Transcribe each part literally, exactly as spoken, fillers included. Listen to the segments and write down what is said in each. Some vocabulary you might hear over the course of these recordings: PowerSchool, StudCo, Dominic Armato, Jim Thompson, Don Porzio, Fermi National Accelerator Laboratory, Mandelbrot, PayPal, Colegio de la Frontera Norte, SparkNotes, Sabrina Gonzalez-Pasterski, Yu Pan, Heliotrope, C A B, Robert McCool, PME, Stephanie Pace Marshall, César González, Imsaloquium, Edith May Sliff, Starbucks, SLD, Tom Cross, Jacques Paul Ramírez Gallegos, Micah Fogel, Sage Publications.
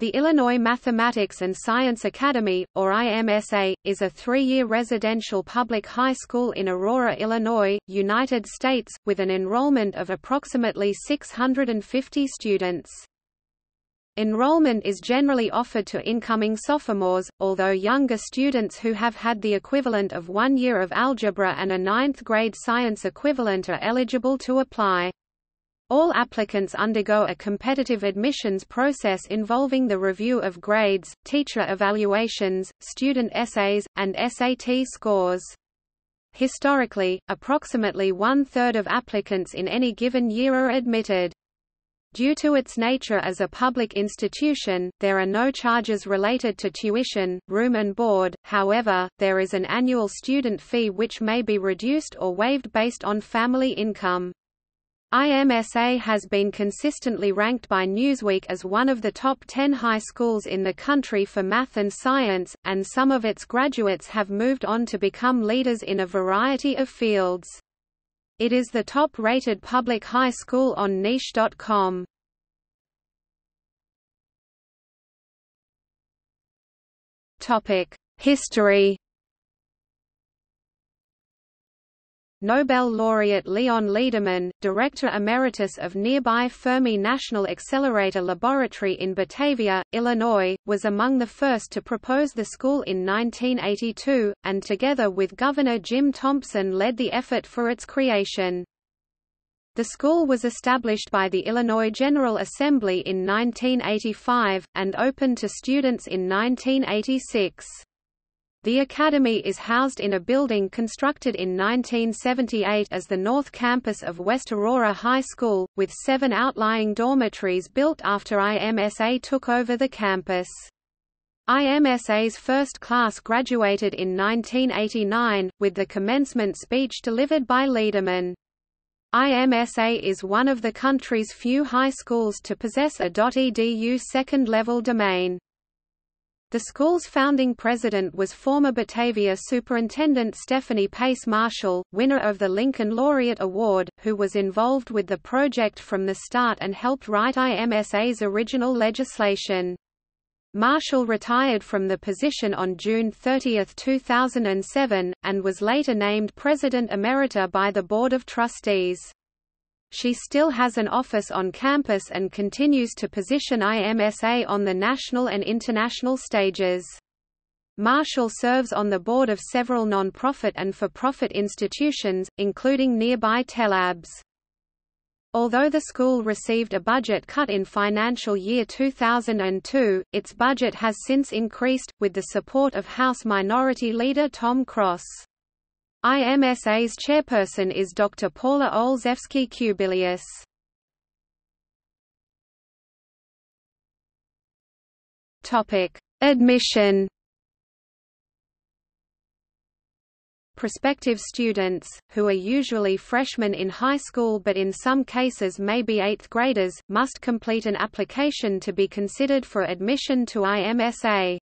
The Illinois Mathematics and Science Academy, or I M S A, is a three-year residential public high school in Aurora, Illinois, United States, with an enrollment of approximately six hundred fifty students. Enrollment is generally offered to incoming sophomores, although younger students who have had the equivalent of one year of algebra and a ninth-grade science equivalent are eligible to apply. All applicants undergo a competitive admissions process involving the review of grades, teacher evaluations, student essays, and S A T scores. Historically, approximately one-third of applicants in any given year are admitted. Due to its nature as a public institution, there are no charges related to tuition, room and board, however, there is an annual student fee which may be reduced or waived based on family income. I M S A has been consistently ranked by Newsweek as one of the top ten high schools in the country for math and science, and some of its graduates have moved on to become leaders in a variety of fields. It is the top-rated public high school on niche dot com. History. Nobel laureate Leon Lederman, director emeritus of nearby Fermi National Accelerator Laboratory in Batavia, Illinois, was among the first to propose the school in nineteen eighty-two, and together with Governor Jim Thompson led the effort for its creation. The school was established by the Illinois General Assembly in nineteen eighty-five, and opened to students in nineteen eighty-six. The academy is housed in a building constructed in nineteen seventy-eight as the North Campus of West Aurora High School, with seven outlying dormitories built after I M S A took over the campus. I M S A's first class graduated in nineteen eighty-nine, with the commencement speech delivered by Lederman. I M S A is one of the country's few high schools to possess a .edu second-level domain. The school's founding president was former Batavia Superintendent Stephanie Pace Marshall, winner of the Lincoln Laureate Award, who was involved with the project from the start and helped write I M S A's original legislation. Marshall retired from the position on June thirtieth two thousand seven, and was later named President Emerita by the Board of Trustees. She still has an office on campus and continues to position I M S A on the national and international stages. Marshall serves on the board of several non-profit and for-profit institutions, including nearby Telabs. Although the school received a budget cut in financial year two thousand two, its budget has since increased, with the support of House Minority Leader Tom Cross. I M S A's chairperson is Doctor Paula Olszewski-Kubilius. Topic: Admission. Prospective students, who are usually freshmen in high school but in some cases may be eighth graders, must complete an application to be considered for admission to I M S A.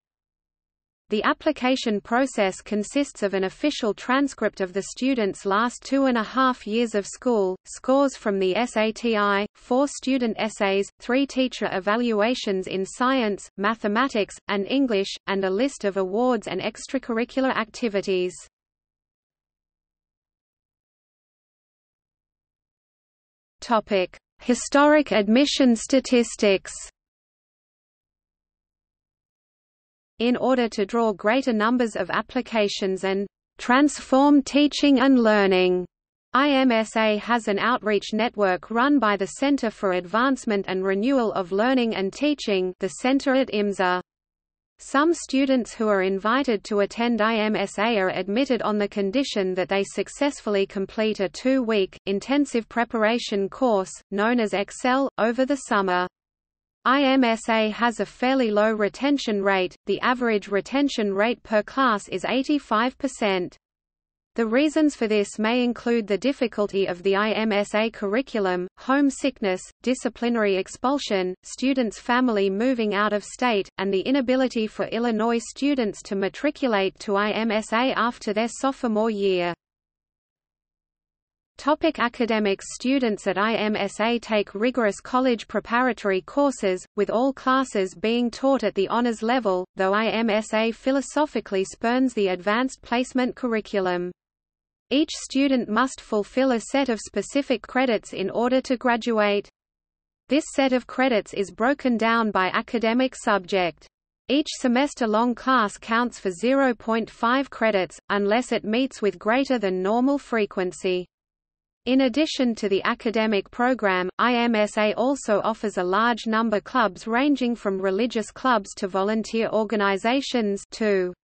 The application process consists of an official transcript of the student's last two and a half years of school, scores from the S A T I, four student essays, three teacher evaluations in science, mathematics, and English, and a list of awards and extracurricular activities. Topic: Historic admission statistics. In order to draw greater numbers of applications and transform teaching and learning, I M S A has an outreach network run by the Center for Advancement and Renewal of Learning and Teaching, the Center at I M S A. Some students who are invited to attend I M S A are admitted on the condition that they successfully complete a two-week, intensive preparation course, known as Excel, over the summer. I M S A has a fairly low retention rate, the average retention rate per class is eighty-five percent. The reasons for this may include the difficulty of the I M S A curriculum, homesickness, disciplinary expulsion, students' family moving out of state, and the inability for Illinois students to matriculate to I M S A after their sophomore year. Topic academics. Students at I M S A take rigorous college preparatory courses, with all classes being taught at the honors level, though I M S A philosophically spurns the advanced placement curriculum. Each student must fulfill a set of specific credits in order to graduate. This set of credits is broken down by academic subject. Each semester-long class counts for zero point five credits, unless it meets with greater than normal frequency. In addition to the academic program, I M S A also offers a large number clubs ranging from religious clubs to volunteer organizations too.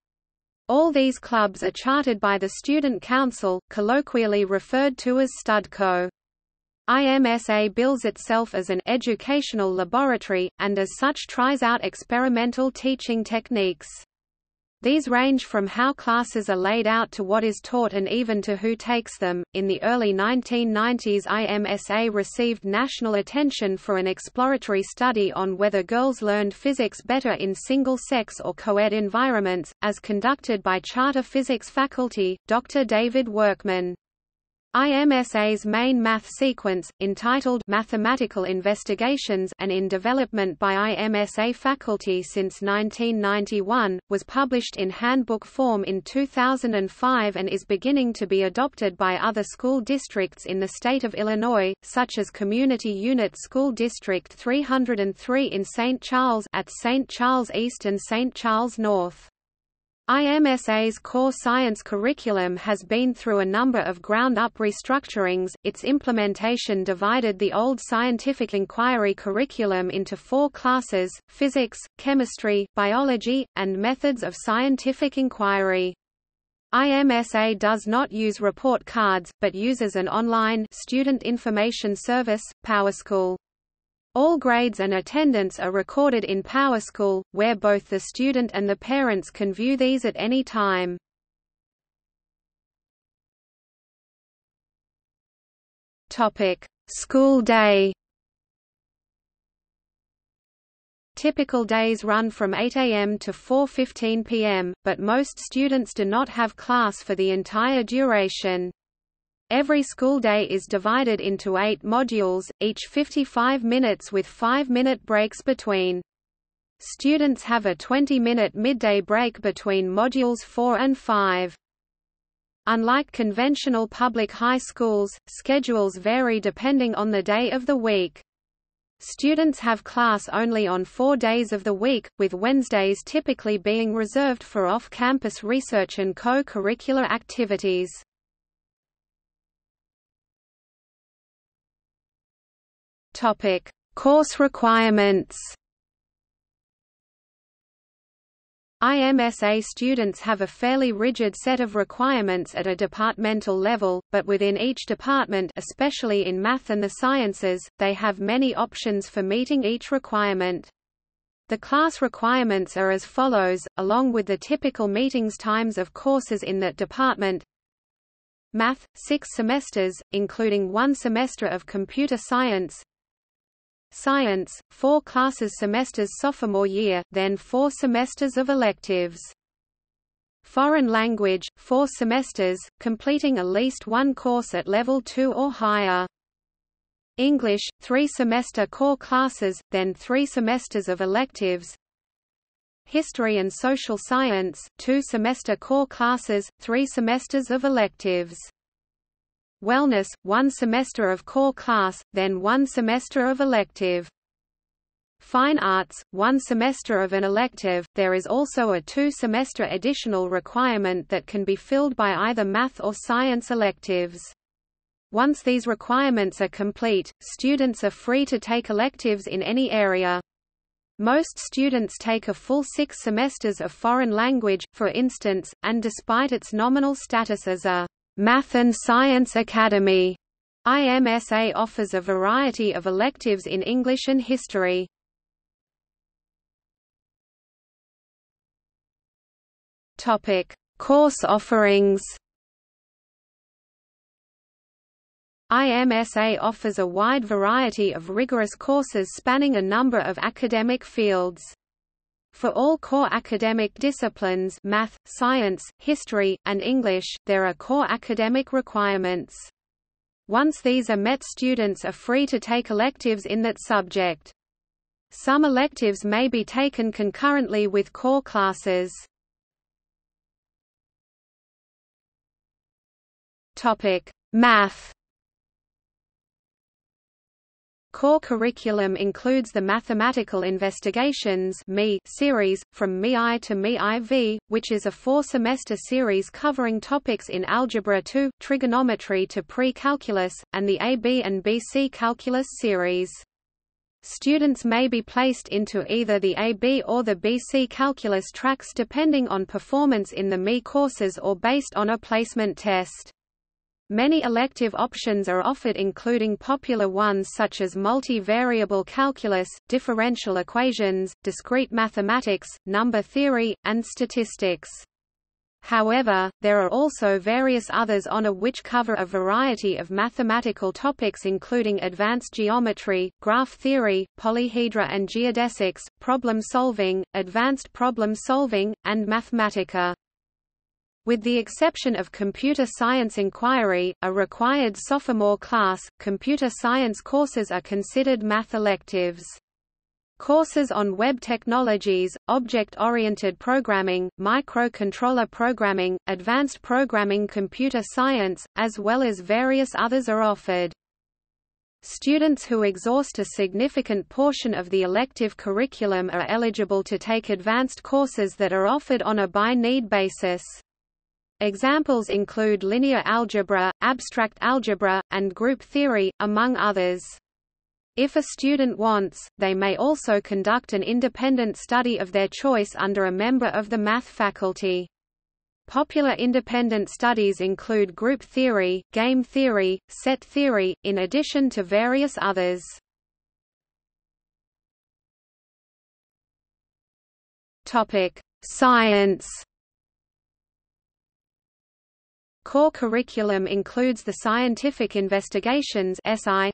All these clubs are chartered by the Student Council, colloquially referred to as StudCo. I M S A bills itself as an educational laboratory, and as such tries out experimental teaching techniques. These range from how classes are laid out to what is taught and even to who takes them. In the early nineteen nineties, I M S A received national attention for an exploratory study on whether girls learned physics better in single-sex or co-ed environments, as conducted by charter physics faculty, Doctor David Workman. I M S A's main math sequence, entitled Mathematical Investigations and in development by I M S A faculty since nineteen ninety-one, was published in handbook form in two thousand five and is beginning to be adopted by other school districts in the state of Illinois, such as Community Unit School District three hundred three in Saint Charles at Saint Charles East and Saint Charles North. I M S A's core science curriculum has been through a number of ground-up restructurings. Its implementation divided the old scientific inquiry curriculum into four classes: physics, chemistry, biology, and methods of scientific inquiry. I M S A does not use report cards, but uses an online student information service, PowerSchool. All grades and attendance are recorded in PowerSchool, where both the student and the parents can view these at any time. Topic: School day. Typical days run from eight A M to four fifteen P M, but most students do not have class for the entire duration. Every school day is divided into eight modules, each fifty-five minutes with five-minute breaks between. Students have a twenty-minute midday break between modules four and five. Unlike conventional public high schools, schedules vary depending on the day of the week. Students have class only on four days of the week, with Wednesdays typically being reserved for off-campus research and co-curricular activities. Topic: Course requirements. I M S A students have a fairly rigid set of requirements at a departmental level, but within each department, especially in math and the sciences, they have many options for meeting each requirement. The class requirements are as follows, along with the typical meetings times of courses in that department. Math, six semesters, including one semester of computer science. Science, four classes semesters sophomore year, then four semesters of electives. Foreign language, four semesters, completing at least one course at level two or higher. English, three semester core classes, then three semesters of electives. History and social science, two semester core classes, three semesters of electives. Wellness, one semester of core class, then one semester of elective. Fine arts, one semester of an elective. There is also a two-semester additional requirement that can be filled by either math or science electives. Once these requirements are complete, students are free to take electives in any area. Most students take a full six semesters of foreign language, for instance, and despite its nominal status as a Math and Science Academy, I M S A offers a variety of electives in English and history. Topic: Course offerings. I M S A offers a wide variety of rigorous courses spanning a number of academic fields. For all core academic disciplines, math, science, history, and English, there are core academic requirements. Once these are met, students are free to take electives in that subject. Some electives may be taken concurrently with core classes. Topic: Math. Core curriculum includes the Mathematical Investigations series, from M I to M I V, which is a four-semester series covering topics in Algebra two, Trigonometry to Pre-Calculus, and the A B and B C Calculus series. Students may be placed into either the A B or the B C Calculus tracks depending on performance in the M I courses or based on a placement test. Many elective options are offered, including popular ones such as multivariable calculus, differential equations, discrete mathematics, number theory, and statistics. However, there are also various others on a which cover a variety of mathematical topics including advanced geometry, graph theory, polyhedra and geodesics, problem solving, advanced problem solving, and mathematica. With the exception of Computer Science Inquiry, a required sophomore class, computer science courses are considered math electives. Courses on web technologies, object-oriented programming, microcontroller programming, advanced programming, computer science, as well as various others are offered. Students who exhaust a significant portion of the elective curriculum are eligible to take advanced courses that are offered on a by-need basis. Examples include linear algebra, abstract algebra, and group theory, among others. If a student wants, they may also conduct an independent study of their choice under a member of the math faculty. Popular independent studies include group theory, game theory, set theory, in addition to various others. Topic: Science. Core curriculum includes the Scientific Investigations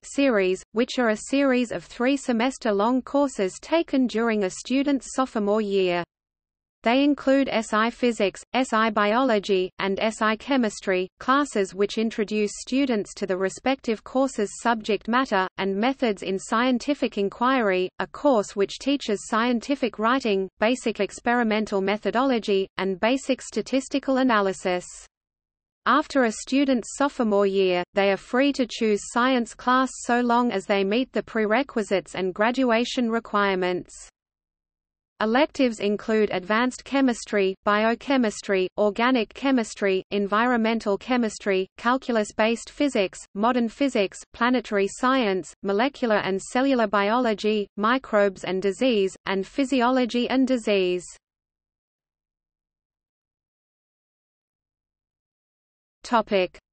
series, which are a series of three semester-long courses taken during a student's sophomore year. They include S I Physics, S I Biology, and S I Chemistry, classes which introduce students to the respective course's subject matter, and Methods in Scientific Inquiry, a course which teaches scientific writing, basic experimental methodology, and basic statistical analysis. After a student's sophomore year, they are free to choose science class so long as they meet the prerequisites and graduation requirements. Electives include advanced chemistry, biochemistry, organic chemistry, environmental chemistry, calculus-based physics, modern physics, planetary science, molecular and cellular biology, microbes and disease, and physiology and disease.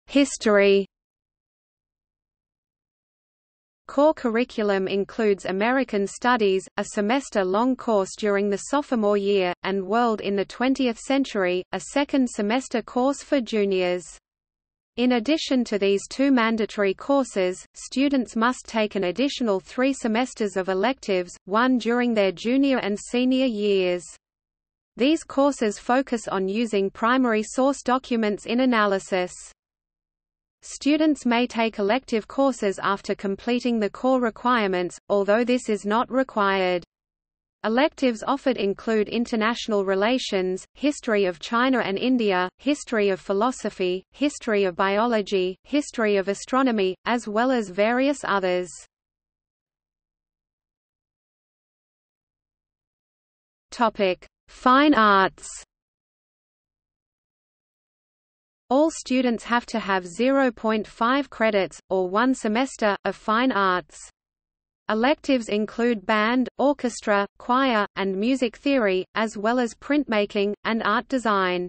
History. Core curriculum includes American Studies, a semester-long course during the sophomore year, and World in the twentieth Century, a second semester course for juniors. In addition to these two mandatory courses, students must take an additional three semesters of electives, one during their junior and senior years. These courses focus on using primary source documents in analysis. Students may take elective courses after completing the core requirements, although this is not required. Electives offered include International Relations, History of China and India, History of Philosophy, History of Biology, History of Astronomy, as well as various others. Fine Arts. All students have to have zero point five credits, or one semester, of fine arts. Electives include band, orchestra, choir, and music theory, as well as printmaking, and art design.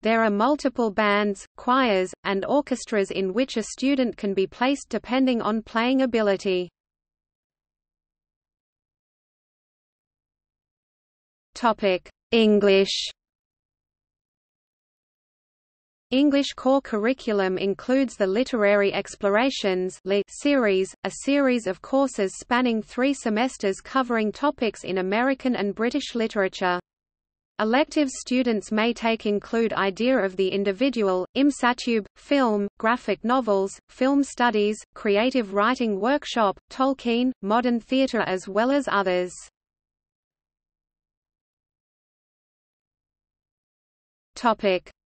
There are multiple bands, choirs, and orchestras in which a student can be placed depending on playing ability. English. English core curriculum includes the Literary Explorations series, a series of courses spanning three semesters covering topics in American and British literature. Electives students may take include idea of the individual, IMSATUB, film, graphic novels, film studies, creative writing workshop, Tolkien, modern theatre as well as others.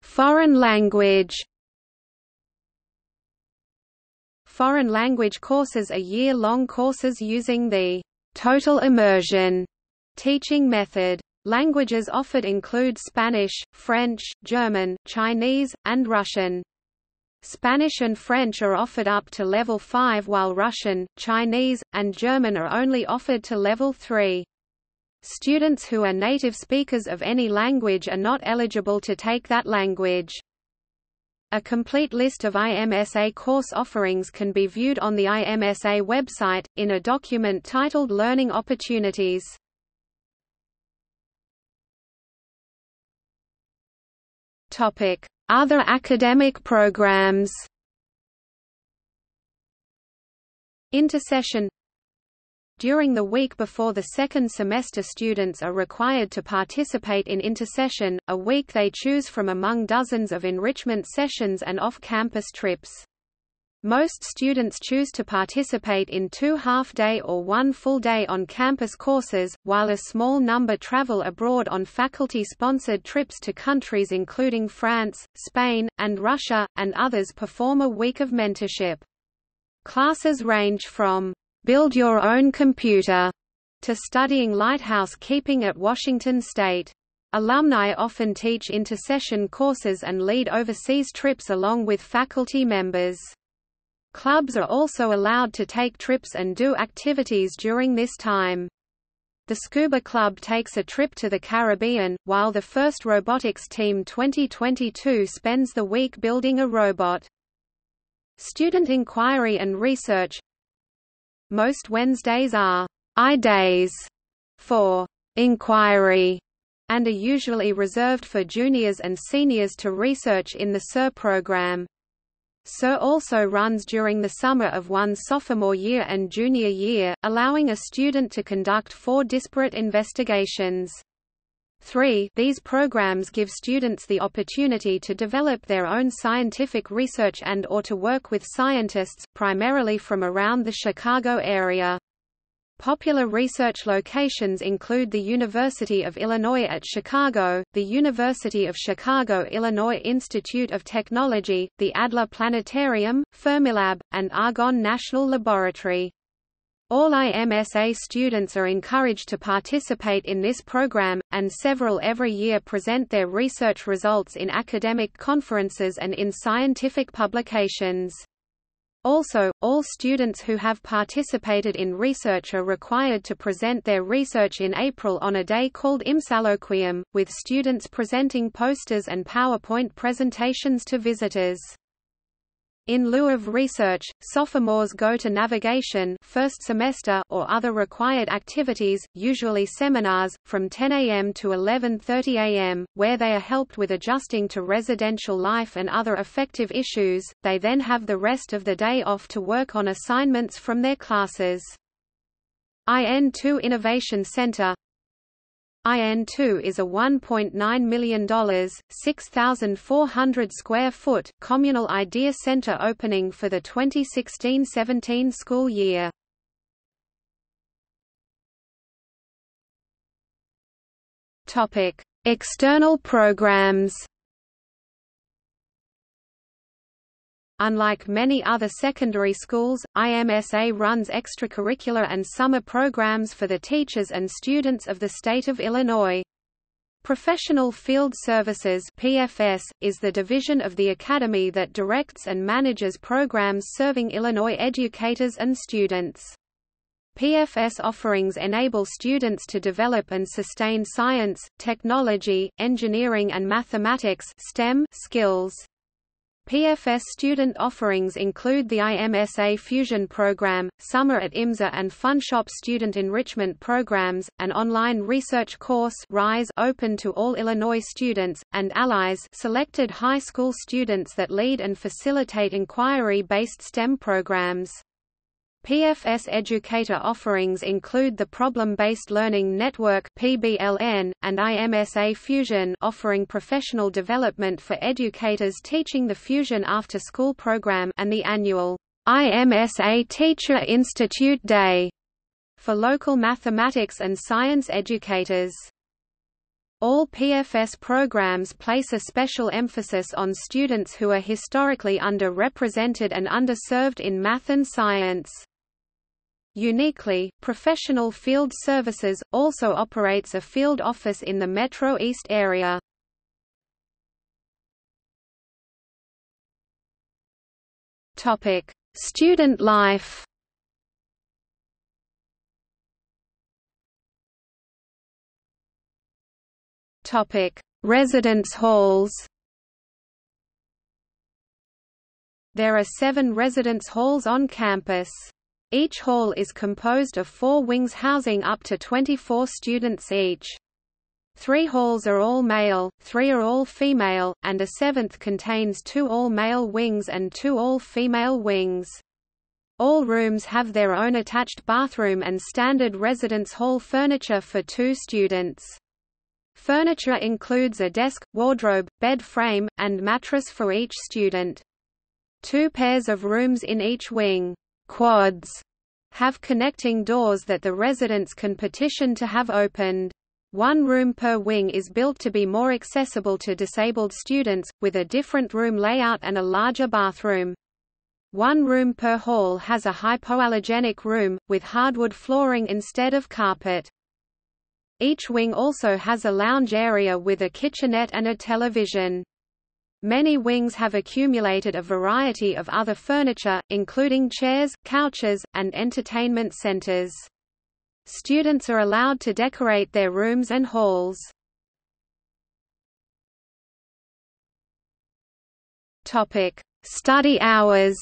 Foreign language. Foreign language courses are year-long courses using the total immersion teaching method. Languages offered include Spanish, French, German, Chinese, and Russian. Spanish and French are offered up to level five, while Russian, Chinese, and German are only offered to level three. Students who are native speakers of any language are not eligible to take that language. A complete list of I M S A course offerings can be viewed on the I M S A website, in a document titled Learning Opportunities. Other academic programs. Intercession. During the week before the second semester, students are required to participate in intercession, a week they choose from among dozens of enrichment sessions and off-campus trips. Most students choose to participate in two half-day or one full-day on-campus courses, while a small number travel abroad on faculty-sponsored trips to countries including France, Spain, and Russia, and others perform a week of mentorship. Classes range from build your own computer to studying lighthouse keeping at Washington State. Alumni often teach intercession courses and lead overseas trips along with faculty members. Clubs are also allowed to take trips and do activities during this time. The Scuba Club takes a trip to the Caribbean, while the first Robotics Team twenty twenty-two spends the week building a robot. Student inquiry and research. Most Wednesdays are I-days for inquiry and are usually reserved for juniors and seniors to research in the S I R program. S I R also runs during the summer of one's sophomore year and junior year, allowing a student to conduct four disparate investigations. three These programs give students the opportunity to develop their own scientific research and or to work with scientists, primarily from around the Chicago area. Popular research locations include the University of Illinois at Chicago, the University of Chicago Illinois Institute of Technology, the Adler Planetarium, Fermilab, and Argonne National Laboratory. All I M S A students are encouraged to participate in this program, and several every year present their research results in academic conferences and in scientific publications. Also, all students who have participated in research are required to present their research in April on a day called Imsaloquium, with students presenting posters and PowerPoint presentations to visitors. In lieu of research, sophomores go to navigation first semester or other required activities, usually seminars, from ten A M to eleven thirty A M, where they are helped with adjusting to residential life and other affective issues. They then have the rest of the day off to work on assignments from their classes. I N two Innovation Center. I N two is a one point nine million dollars, six thousand four hundred square foot, communal idea center opening for the twenty sixteen seventeen school year. External programs. Unlike many other secondary schools, I M S A runs extracurricular and summer programs for the teachers and students of the state of Illinois. Professional Field Services (P F S) is the division of the academy that directs and manages programs serving Illinois educators and students. P F S offerings enable students to develop and sustain science, technology, engineering and mathematics (STEM) skills. P F S student offerings include the I M S A Fusion Program, Summer at I M S A and FunShop Student Enrichment Programs, an online research course RISE open to all Illinois students, and Allies selected high school students that lead and facilitate inquiry-based STEM programs. P F S educator offerings include the Problem-Based Learning Network (P B L N) and I M S A Fusion, offering professional development for educators teaching the Fusion after-school program, and the annual I M S A Teacher Institute Day for local mathematics and science educators. All P F S programs place a special emphasis on students who are historically underrepresented and underserved in math and science. Uniquely, Professional Field Services also operates a field office in the Metro East area. Topic: Student life. Topic: Residence halls. There are seven residence halls on campus. Each hall is composed of four wings housing up to twenty-four students each. Three halls are all male, three are all female, and a seventh contains two all-male wings and two all-female wings. All rooms have their own attached bathroom and standard residence hall furniture for two students. Furniture includes a desk, wardrobe, bed frame, and mattress for each student. Two pairs of rooms in each wing, quads, have connecting doors that the residents can petition to have opened. One room per wing is built to be more accessible to disabled students, with a different room layout and a larger bathroom. One room per hall has a hypoallergenic room, with hardwood flooring instead of carpet. Each wing also has a lounge area with a kitchenette and a television. Many wings have accumulated a variety of other furniture, including chairs, couches, and entertainment centers. Students are allowed to decorate their rooms and halls. Topic: Study hours.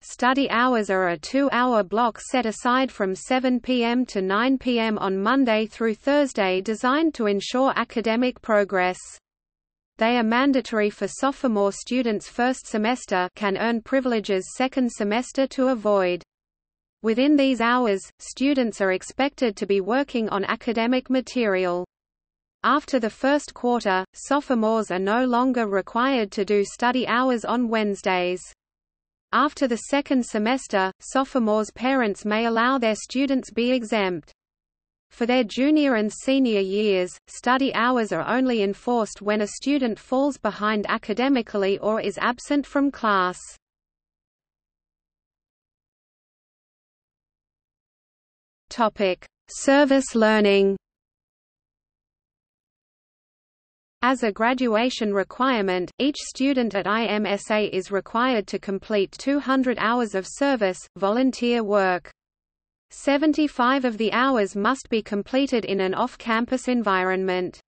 Study hours are a two-hour block set aside from seven p m to nine p m on Monday through Thursday designed to ensure academic progress. They are mandatory for sophomore students first semester, can earn privileges second semester to avoid. Within these hours, students are expected to be working on academic material. After the first quarter, sophomores are no longer required to do study hours on Wednesdays. After the second semester, sophomores' parents may allow their students be exempt. For their junior and senior years, study hours are only enforced when a student falls behind academically or is absent from class. Topic: Service learning. As a graduation requirement, each student at I M S A is required to complete two hundred hours of service, volunteer work. seventy-five of the hours must be completed in an off-campus environment.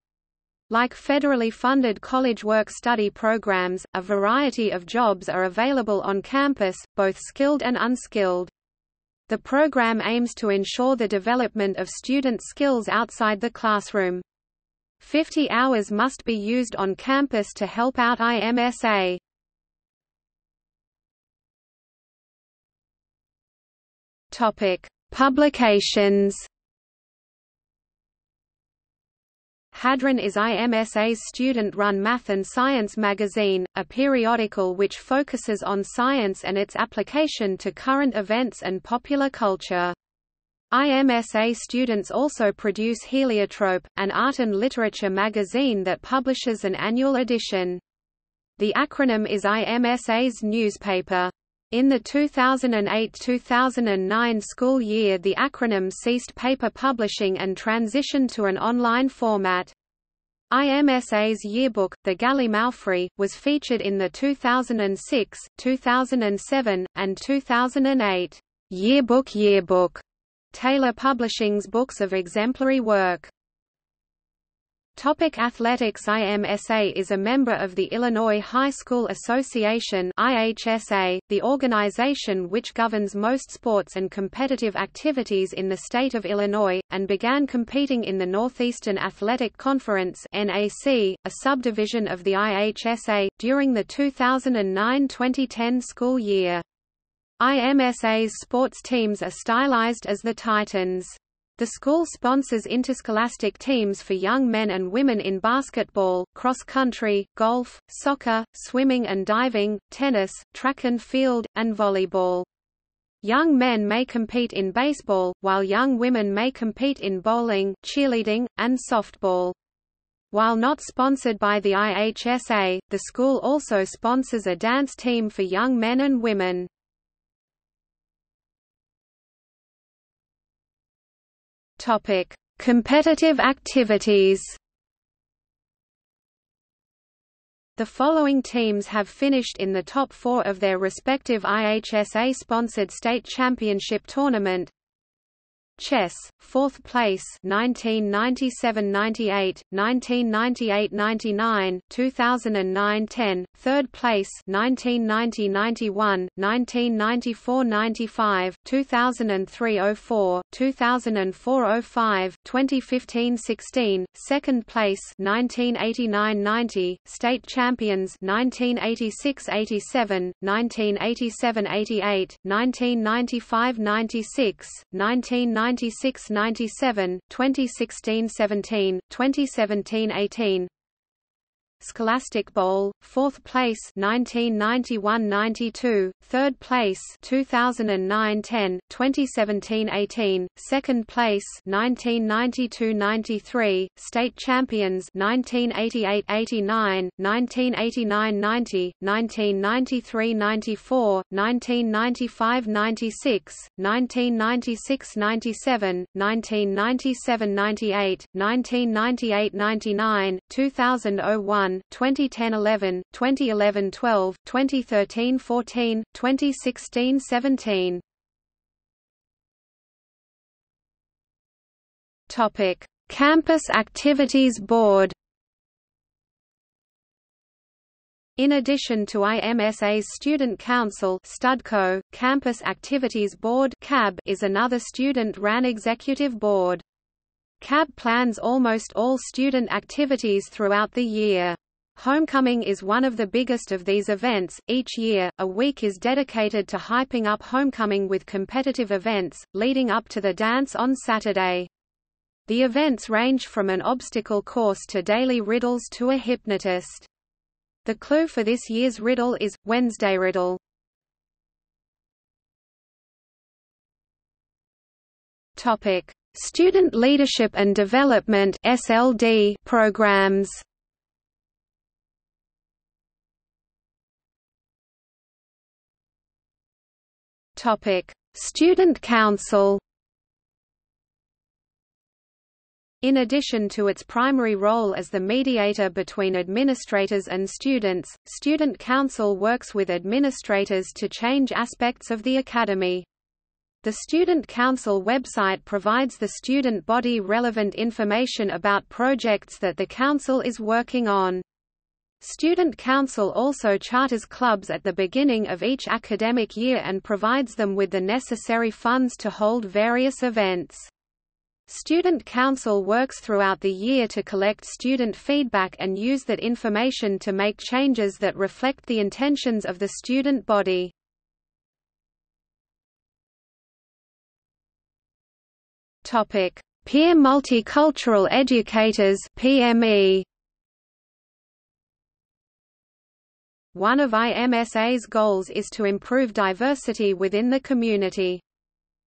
Like federally funded college work study programs, a variety of jobs are available on campus, both skilled and unskilled. The program aims to ensure the development of student skills outside the classroom. Fifty hours must be used on campus to help out I M S A. Topic: Publications. Hadron is I M S A's student-run math and science magazine, a periodical which focuses on science and its application to current events and popular culture. I M S A students also produce Heliotrope, an art and literature magazine that publishes an annual edition. The acronym is I M S A's newspaper. In the two thousand eight to two thousand nine school year, the acronym ceased paper publishing and transitioned to an online format. I M S A's yearbook, the Galley Malfrey, was featured in the two thousand six, two thousand seven, and two thousand eight yearbook yearbook. Taylor Publishing's books of exemplary work. Topic: Athletics. I M S A is a member of the Illinois High School Association I H S A, the organization which governs most sports and competitive activities in the state of Illinois, and began competing in the Northeastern Athletic Conference N A C, a subdivision of the I H S A, during the two thousand nine to two thousand ten school year. I M S A's sports teams are stylized as the Titans. The school sponsors interscholastic teams for young men and women in basketball, cross-country, golf, soccer, swimming and diving, tennis, track and field, and volleyball. Young men may compete in baseball, while young women may compete in bowling, cheerleading, and softball. While not sponsored by the I H S A, the school also sponsors a dance team for young men and women. Topic: Competitive activities. The following teams have finished in the top four of their respective I H S A-sponsored state championship tournament. Chess, fourth place, nineteen ninety-seven ninety-eight, nineteen ninety-eight ninety-nine, two thousand nine to ten, third place, nineteen ninety ninety-one, nineteen ninety-four ninety-five, two thousand three oh four, two thousand four oh five, twenty fifteen sixteen, second place, nineteen eighty-nine ninety, state champions, nineteen eighty-six eighty-seven, nineteen eighty-seven eighty-eight, nineteen ninety-five ninety-six, nineteen ninety-six ninety-seven, twenty sixteen seventeen, twenty seventeen eighteen. Scholastic Bowl, fourth place, nineteen ninety-one ninety-two, third place, two thousand nine to ten, twenty seventeen eighteen, second place, nineteen ninety-two ninety-three, state champions, nineteen eighty-eight eighty-nine, nineteen eighty-nine ninety, nineteen ninety-three ninety-four, nineteen ninety-five ninety-six, nineteen ninety-six ninety-seven, nineteen ninety-seven ninety-eight, nineteen ninety-eight ninety-nine, two thousand one. twenty ten eleven, twenty eleven twelve, twenty thirteen fourteen, twenty sixteen seventeen. Topic: Campus Activities Board. In addition to I M S A's Student Council (StudCo), Campus Activities Board (C A B) is another student-run executive board. C A B plans almost all student activities throughout the year. Homecoming is one of the biggest of these events. Each year, a week is dedicated to hyping up homecoming with competitive events, leading up to the dance on Saturday. The events range from an obstacle course to daily riddles to a hypnotist. The clue for this year's riddle is Wednesday Riddle. Topic: Student Leadership and Development (S L D) programs. Topic: Student Council. In addition to its primary role as the mediator between administrators and students, Student Council works with administrators to change aspects of the academy. The Student Council website provides the student body relevant information about projects that the Council is working on. Student Council also charters clubs at the beginning of each academic year and provides them with the necessary funds to hold various events. Student Council works throughout the year to collect student feedback and use that information to make changes that reflect the intentions of the student body. Topic: Peer Multicultural Educators (P M E). One of I M S A's goals is to improve diversity within the community.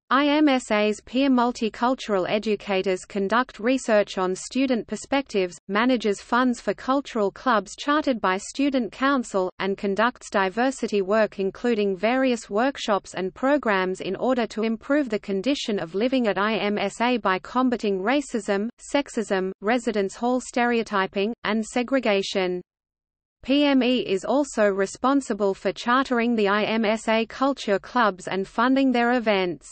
I M S A's peer multicultural educators conduct research on student perspectives, manages funds for cultural clubs chartered by Student Council, and conducts diversity work including various workshops and programs in order to improve the condition of living at I M S A by combating racism, sexism, residence hall stereotyping, and segregation. P M E is also responsible for chartering the I M S A culture clubs and funding their events.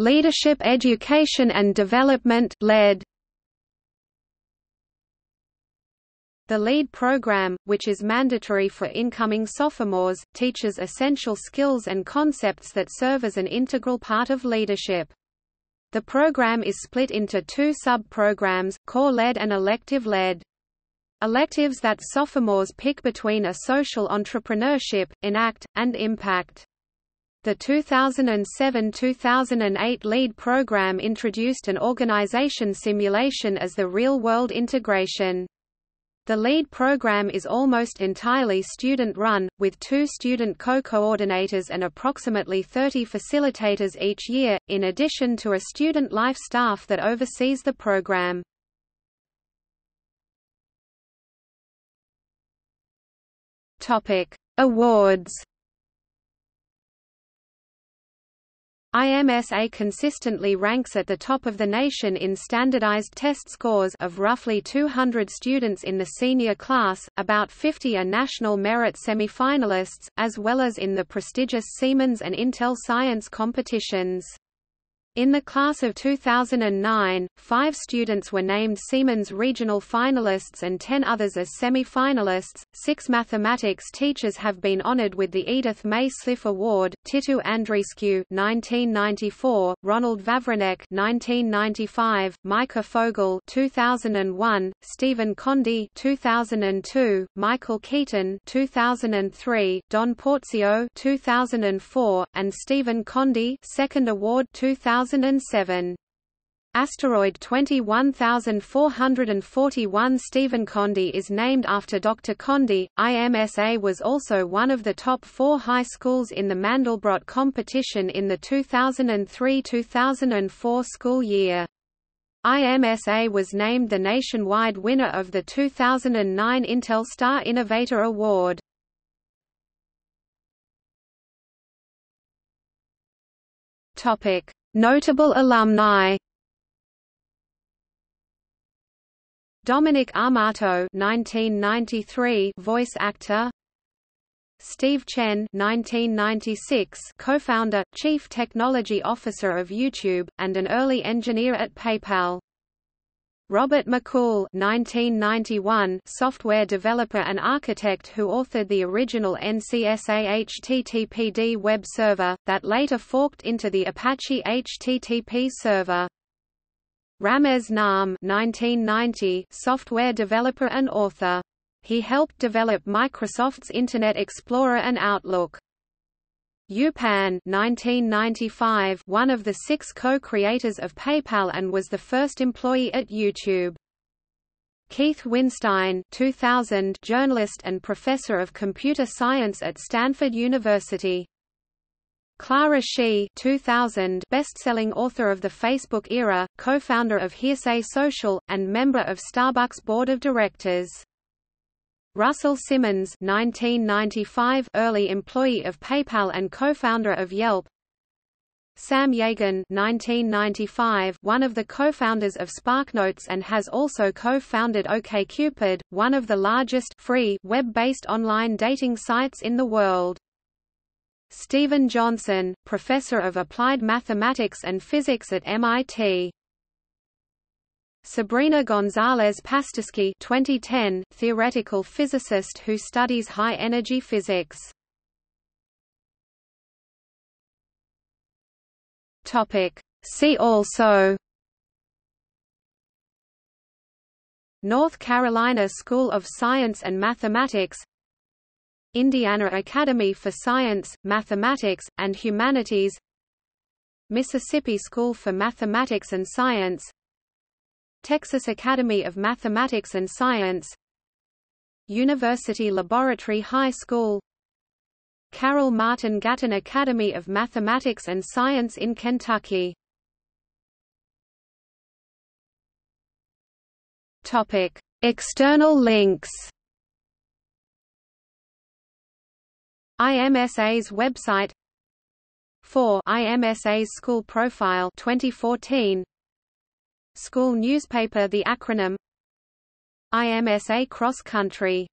Leadership Education and Development (LEAD). The LEAD program, which is mandatory for incoming sophomores, teaches essential skills and concepts that serve as an integral part of leadership. The program is split into two sub-programs, Core LEAD and Elective LEAD. Electives that sophomores pick between are Social Entrepreneurship, Enact, and Impact. The two thousand seven to two thousand eight LEAD program introduced an organization simulation as the real-world integration. The LEAD program is almost entirely student-run, with two student co-coordinators and approximately thirty facilitators each year, in addition to a student life staff that oversees the program. Awards. I M S A consistently ranks at the top of the nation in standardized test scores of roughly two hundred students in the senior class, about fifty are national merit semifinalists, as well as in the prestigious Siemens and Intel Science competitions. In the class of two thousand nine, five students were named Siemens regional finalists and ten others as semi-finalists. Six mathematics teachers have been honored with the Edith May Sliff Award: Titu Andreescu (nineteen ninety-four), Ronald Vavrinec (nineteen ninety-five), Micah Fogel (two thousand one), Stephen Condie (two thousand two), Michael Keaton (two thousand three), Don Porzio (two thousand four), and Stephen Condie Second Award two thousand seven. Asteroid twenty-one thousand four hundred forty-one Stephen Condie is named after Doctor Condie. I M S A was also one of the top four high schools in the Mandelbrot competition in the two thousand three to two thousand four school year. I M S A was named the nationwide winner of the two thousand nine Intel Star Innovator Award. Notable alumni: Dominic Armato nineteen ninety-three, voice actor; Steve Chen nineteen ninety-six, co-founder, chief technology officer of YouTube, and an early engineer at PayPal; Robert McCool nineteen ninety-one, software developer and architect who authored the original N C S A H T T P D web server, that later forked into the Apache H T T P server; Ramez Naam nineteen ninety, software developer and author. He helped develop Microsoft's Internet Explorer and Outlook; Yu Pan nineteen ninety-five, one of the six co-creators of PayPal and was the first employee at YouTube; Keith Winstein two thousand, journalist and professor of computer science at Stanford University; Clara Shih two thousand, best-selling author of The Facebook Era, co-founder of Hearsay Social, and member of Starbucks Board of Directors; Russell Simmons nineteen ninety-five, early employee of PayPal and co-founder of Yelp; Sam Yagan nineteen ninety-five, one of the co-founders of SparkNotes and has also co-founded OkCupid, one of the largest free web-based online dating sites in the world; Stephen Johnson, professor of applied mathematics and physics at M I T; Sabrina Gonzalez-Pasterski twenty ten, theoretical physicist who studies high-energy physics. See also: North Carolina School of Science and Mathematics, Indiana Academy for Science, Mathematics, and Humanities, Mississippi School for Mathematics and Science, Texas Academy of Mathematics and Science, University Laboratory High School, Carol Martin Gatton Academy of Mathematics and Science in Kentucky. Topic: External links. I M S A's website. For I M S A's school profile twenty fourteen. School newspaper. The acronym I M S A Cross Country.